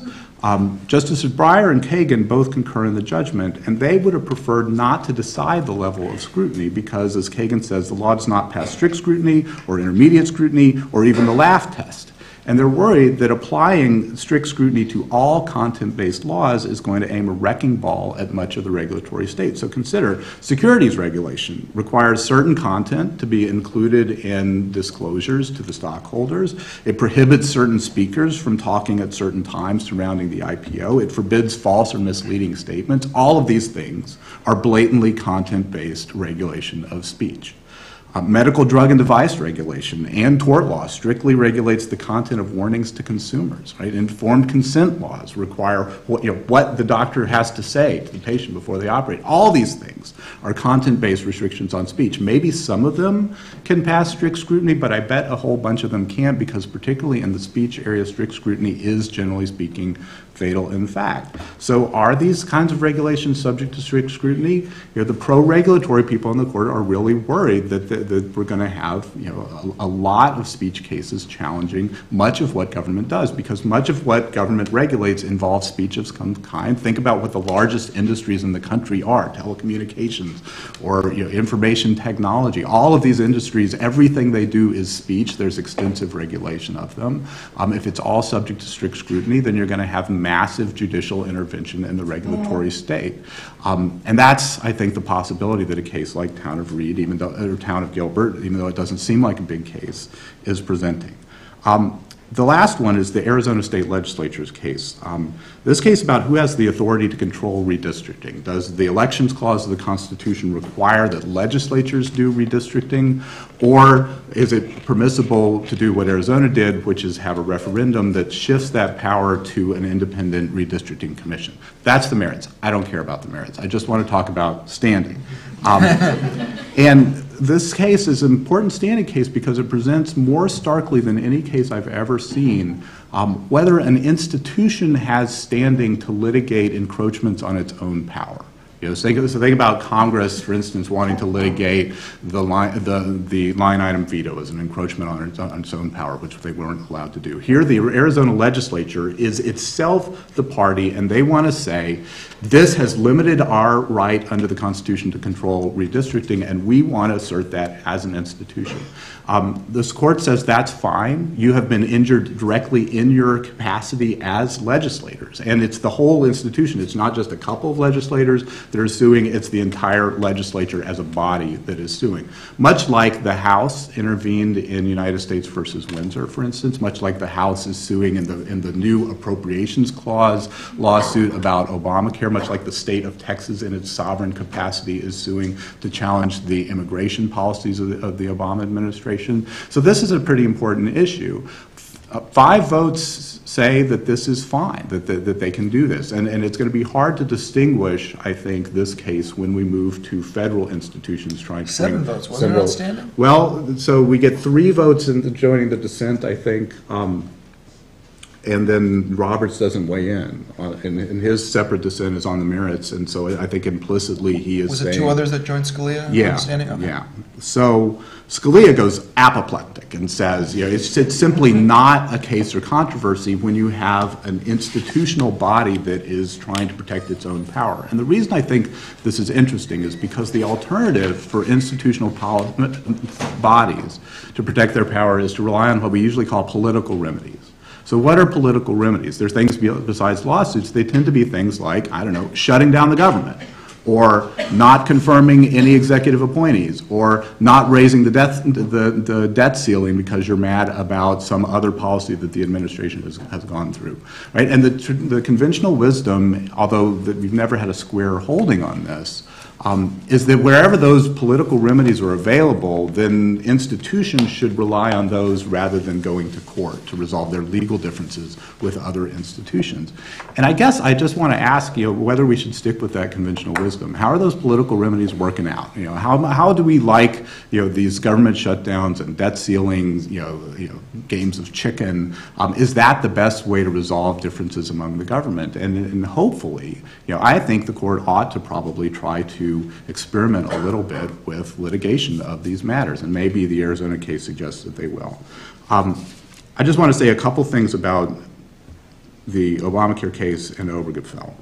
Justices Breyer and Kagan both concur in the judgment, and they would have preferred not to decide the level of scrutiny because, as Kagan says, the law does not pass strict scrutiny or intermediate scrutiny or even the laugh test. And they're worried that applying strict scrutiny to all content-based laws is going to aim a wrecking ball at much of the regulatory state. So consider securities regulation requires certain content to be included in disclosures to the stockholders. It prohibits certain speakers from talking at certain times surrounding the IPO. It forbids false or misleading statements. All of these things are blatantly content-based regulation of speech. Medical drug and device regulation and tort law strictly regulates the content of warnings to consumers, right? Informed consent laws require what the doctor has to say to the patient before they operate. All these things are content-based restrictions on speech. Maybe some of them can pass strict scrutiny, but I bet a whole bunch of them can't because particularly in the speech area, strict scrutiny is, generally speaking, fatal in fact. So are these kinds of regulations subject to strict scrutiny? The pro-regulatory people in the court are really worried that we're going to have a lot of speech cases challenging much of what government does because much of what government regulates involves speech of some kind. Think about what the largest industries in the country are, telecommunications or information technology. All of these industries, everything they do is speech. There's extensive regulation of them. If it's all subject to strict scrutiny, then you're going to have massive judicial intervention in the regulatory state. And that's, I think, the possibility that a case like Town of Reed, even though, or Town of Gilbert, even though it doesn't seem like a big case, is presenting. The last one is the Arizona State Legislature's case. This case about who has the authority to control redistricting. Does the Elections Clause of the Constitution require that legislatures do redistricting, or is it permissible to do what Arizona did, which is have a referendum that shifts that power to an independent redistricting commission? That's the merits. I don't care about the merits. I just want to talk about standing. And This case is an important standing case because it presents more starkly than any case I've ever seen whether an institution has standing to litigate encroachments on its own power. You know, so think about Congress, for instance, wanting to litigate the line item veto as an encroachment on its own power, which they weren't allowed to do. Here, the Arizona legislature is itself the party, and they want to say, this has limited our right under the Constitution to control redistricting, and we want to assert that as an institution. This court says that's fine. You have been injured directly in your capacity as legislators, and it's the whole institution. It's not just a couple of legislators that are suing, it's the entire legislature as a body that is suing. Much like the House intervened in United States versus Windsor, for instance, much like the House is suing in the new Appropriations Clause lawsuit about Obamacare, much like the state of Texas in its sovereign capacity is suing to challenge the immigration policies of the Obama administration. So this is a pretty important issue. 5 votes say that this is fine, that they can do this. And it's going to be hard to distinguish, I think, this case when we move to federal institutions trying to... 7 votes, wasn't it outstanding? Well, so we get 3 votes in joining the dissent, I think, and then Roberts doesn't weigh in. And his separate dissent is on the merits, and so I think implicitly he is saying... Was it 2 others that joined Scalia? Yeah, okay. Yeah. So Scalia goes apoplectic and says, you know, it's simply not a case or controversy when you have an institutional body that is trying to protect its own power. And the reason I think this is interesting is because the alternative for institutional bodies to protect their power is to rely on what we usually call political remedies. So what are political remedies? They're things besides lawsuits. They tend to be things like, I don't know, shutting down the government, or not confirming any executive appointees, or not raising the debt ceiling because you're mad about some other policy that the administration has gone through, right? And the conventional wisdom, although we've never had a square holding on this, is that wherever those political remedies are available, then institutions should rely on those rather than going to court to resolve their legal differences with other institutions. And I guess I just want to ask you whether we should stick with that conventional wisdom. How are those political remedies working out? You know, how do we like, you know, these government shutdowns and debt ceilings, you know, games of chicken? Is that the best way to resolve differences among the government? And hopefully, you know, I think the court ought to probably try to experiment a little bit with litigation of these matters, and maybe the Arizona case suggests that they will. I just want to say a couple things about the Obamacare case and Obergefell.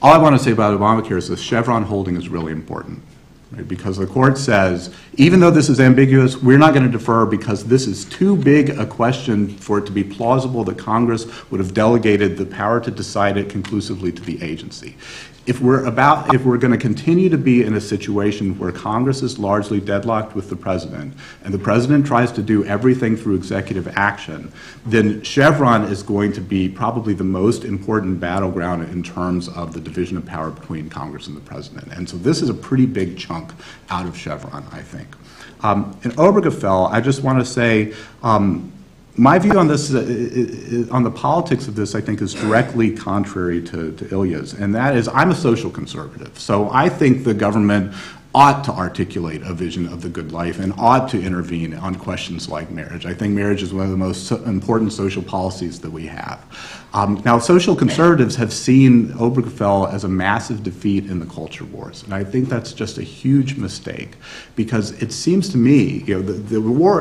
All I want to say about Obamacare is the Chevron holding is really important, right? Because the court says, even though this is ambiguous, we're not going to defer because this is too big a question for it to be plausible that Congress would have delegated the power to decide it conclusively to the agency. If we're going to continue to be in a situation where Congress is largely deadlocked with the president, and the president tries to do everything through executive action, then Chevron is going to be probably the most important battleground in terms of the division of power between Congress and the president. And so this is a pretty big chunk out of Chevron, I think. In Obergefell, I just want to say, my view on this, on the politics of this, I think is directly contrary to Ilya's, and that is I'm a social conservative. So I think the government ought to articulate a vision of the good life and ought to intervene on questions like marriage. I think marriage is one of the most important social policies that we have. Now, social conservatives have seen Obergefell as a massive defeat in the culture wars, and I think that's just a huge mistake because it seems to me, you know,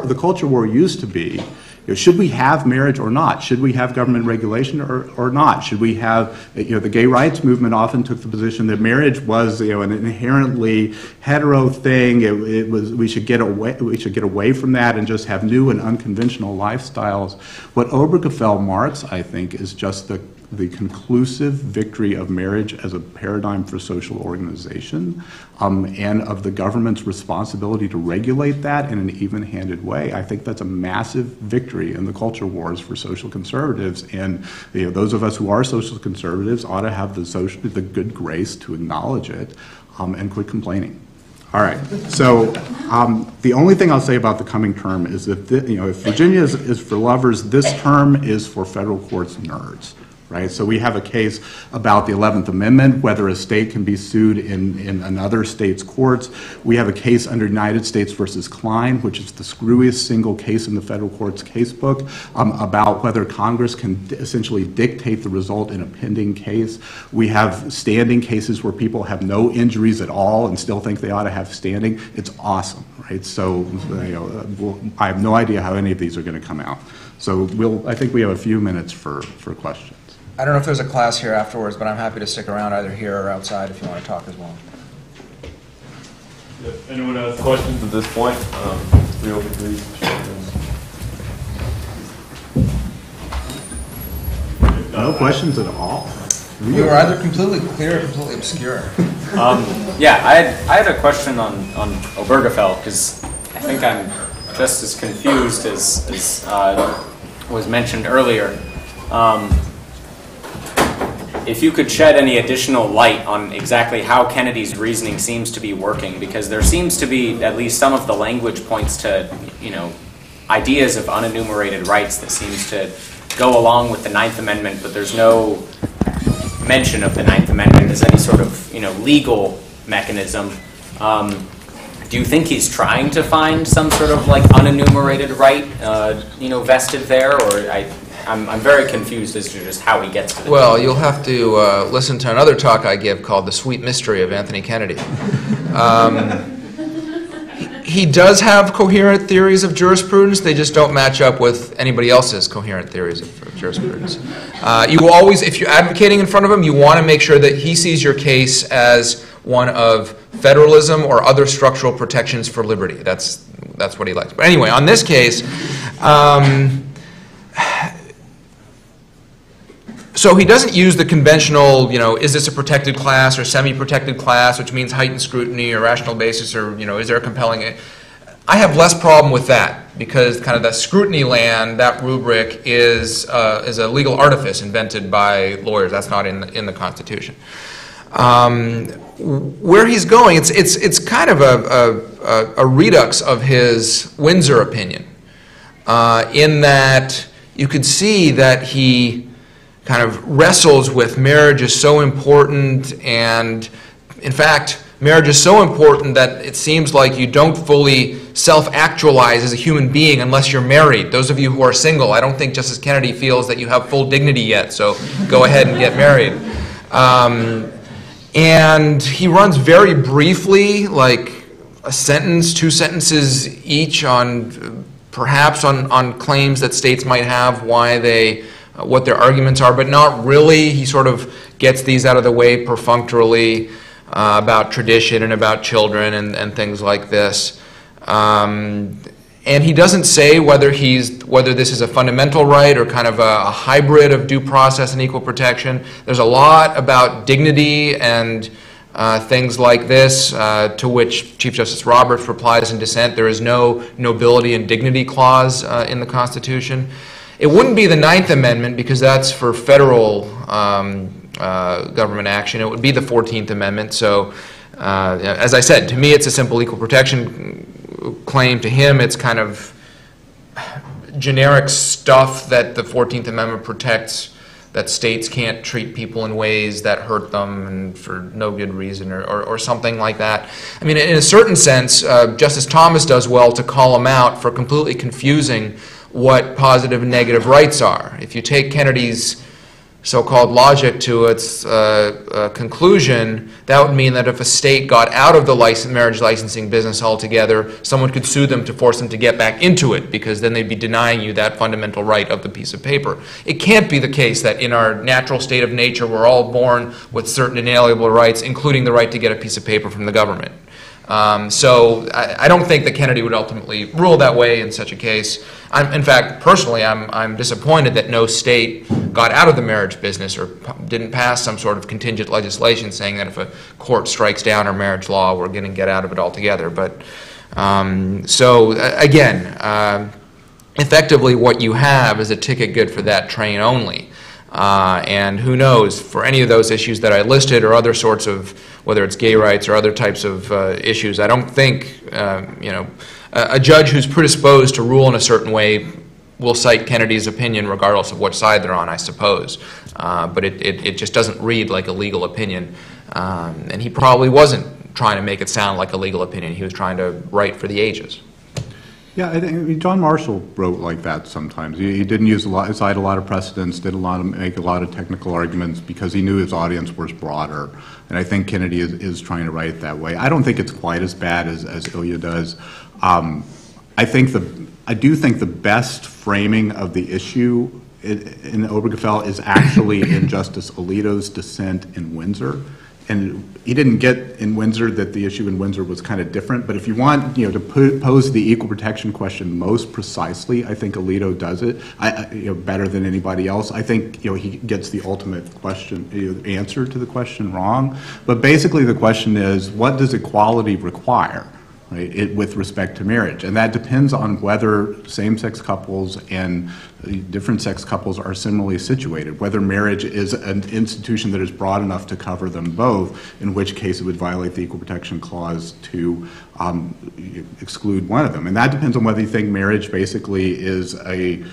the culture war used to be, you know, should we have marriage or not? Should we have government regulation or not? Should we have, you know, the gay rights movement often took the position that marriage was, you know, an inherently hetero thing. It was, we should get away from that and just have new and unconventional lifestyles. What Obergefell marks, I think, is just the conclusive victory of marriage as a paradigm for social organization, and of the government's responsibility to regulate that in an even-handed way. I think that's a massive victory in the culture wars for social conservatives, and, you know, those of us who are social conservatives ought to have the good grace to acknowledge it and quit complaining. All right, so the only thing I'll say about the coming term is that, you know, if Virginia is for lovers, this term is for federal courts nerds. right? So we have a case about the 11th Amendment, whether a state can be sued in another state's courts. We have a case under United States versus Klein, which is the screwiest single case in the federal court's casebook, about whether Congress can essentially dictate the result in a pending case. We have standing cases where people have no injuries at all and still think they ought to have standing. It's awesome, right? So I have no idea how any of these are going to come out. So I think we have a few minutes for questions. I don't know if there's a class here afterwards, but I'm happy to stick around either here or outside if you want to talk as well. If anyone has questions at this point, we open to these. No questions at all. We were either completely clear or completely obscure. Yeah, I had a question on Obergefell, because I think I'm just as confused as was mentioned earlier. If you could shed any additional light on exactly how Kennedy's reasoning seems to be working, because there seems to be at least some of the language points to, ideas of unenumerated rights that seems to go along with the 9th Amendment, but there's no mention of the 9th Amendment as any sort of legal mechanism. Do you think he's trying to find some sort of unenumerated right, vested there, or I'm very confused as to just how he gets to the Well, you'll have to listen to another talk I give called The Sweet Mystery of Anthony Kennedy. He does have coherent theories of jurisprudence. They just don't match up with anybody else's coherent theories of jurisprudence. You will always, if you're advocating in front of him, you want to make sure that he sees your case as one of federalism or other structural protections for liberty. That's what he likes. But anyway, on this case, so he doesn't use the conventional, is this a protected class or semi-protected class, which means heightened scrutiny or rational basis or, is there a compelling... I have less problem with that, because kind of that scrutiny land, that rubric is a legal artifice invented by lawyers. That's not in the Constitution. Where he's going, it's kind of a redux of his Windsor opinion, in that you could see that he kind of wrestles with marriage is so important, and in fact marriage is so important that it seems like you don't fully self-actualize as a human being unless you're married. Those of you who are single, I don't think Justice Kennedy feels that you have full dignity yet, so go ahead and get married. And he runs very briefly, like a sentence, two sentences each on perhaps on claims that states might have, why they what their arguments are, but not really. He sort of gets these out of the way perfunctorily, about tradition and about children and things like this. And he doesn't say whether this is a fundamental right or kind of a hybrid of due process and equal protection. There's a lot about dignity and things like this, to which Chief Justice Roberts replies in dissent, there is no nobility and dignity clause in the Constitution. It wouldn't be the 9th Amendment, because that's for federal government action. It would be the 14th Amendment. So, as I said, to me it's a simple equal protection claim. To him it's kind of generic stuff that the 14th Amendment protects, that states can't treat people in ways that hurt them and for no good reason, or something like that. I mean, in a certain sense, Justice Thomas does well to call him out for completely confusing what positive and negative rights are. If you take Kennedy's so-called logic to its conclusion, that would mean that if a state got out of the marriage licensing business altogether, someone could sue them to force them to get back into it, because then they'd be denying you that fundamental right of the piece of paper. It can't be the case that in our natural state of nature we're all born with certain inalienable rights, including the right to get a piece of paper from the government. So I don't think that Kennedy would ultimately rule that way in such a case. In fact, personally, I'm disappointed that no state got out of the marriage business or didn't pass some sort of contingent legislation saying that if a court strikes down our marriage law, we're going to get out of it altogether. But so again, effectively what you have is a ticket good for that train only. And who knows, for any of those issues that I listed or other sorts of, whether it's gay rights or other types of issues, I don't think, a judge who's predisposed to rule in a certain way will cite Kennedy's opinion regardless of what side they're on, I suppose. But it just doesn't read like a legal opinion. And he probably wasn't trying to make it sound like a legal opinion. He was trying to write for the ages. Yeah, I think John Marshall wrote like that sometimes. He didn't use cite a lot of precedents, make a lot of technical arguments because he knew his audience was broader. And I think Kennedy is trying to write it that way. I don't think it's quite as bad as Ilya does. I do think the best framing of the issue in Obergefell is actually in Justice Alito's dissent in Windsor. And he didn't get in Windsor that the issue in Windsor was kind of different. But if you want, you know, to pose the equal protection question most precisely, I think Alito does it better than anybody else. I think, you know, he gets the ultimate question, answer to the question wrong. But basically, the question is, what does equality require? Right, with respect to marriage. And that depends on whether same-sex couples and different sex couples are similarly situated, whether marriage is an institution that is broad enough to cover them both, in which case it would violate the Equal Protection Clause to exclude one of them. And that depends on whether you think marriage basically is a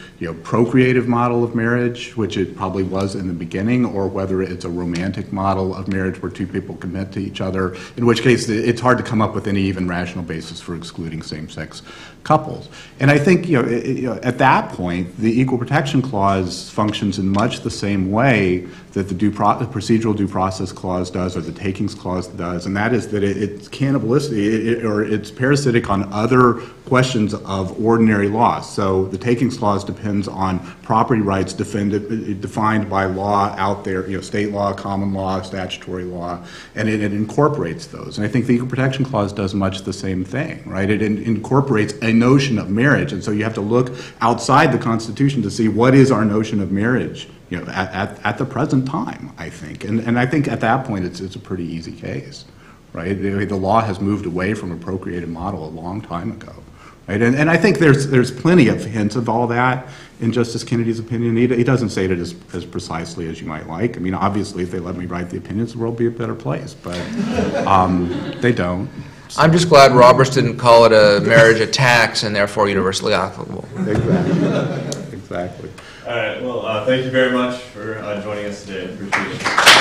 procreative model of marriage, which it probably was in the beginning, or whether it's a romantic model of marriage where two people commit to each other, in which case it's hard to come up with any even rational basis for excluding same-sex couples. And I think at that point, the Equal Protection Clause functions in much the same way that the procedural due process clause does, or the takings clause does, and that is that it's cannibalistic, or it's parasitic on other questions of ordinary law. So the takings clause depends on property rights defined by law out there, state law, common law, statutory law, and it incorporates those. And I think the Equal Protection Clause does much the same thing, right? It incorporates a notion of marriage, and so you have to look outside the Constitution to see what is our notion of marriage, at the present time, I think. And I think at that point it's a pretty easy case, right? The law has moved away from a procreative model a long time ago, right? And I think there's plenty of hints of all that in Justice Kennedy's opinion. He doesn't say it as precisely as you might like. I mean, obviously, if they let me write the opinions, the world would be a better place, but they don't. So. I'm just glad Roberts didn't call it a marriage a tax and therefore universally applicable. Exactly. Exactly. All right. Well, thank you very much for joining us today. I appreciate it.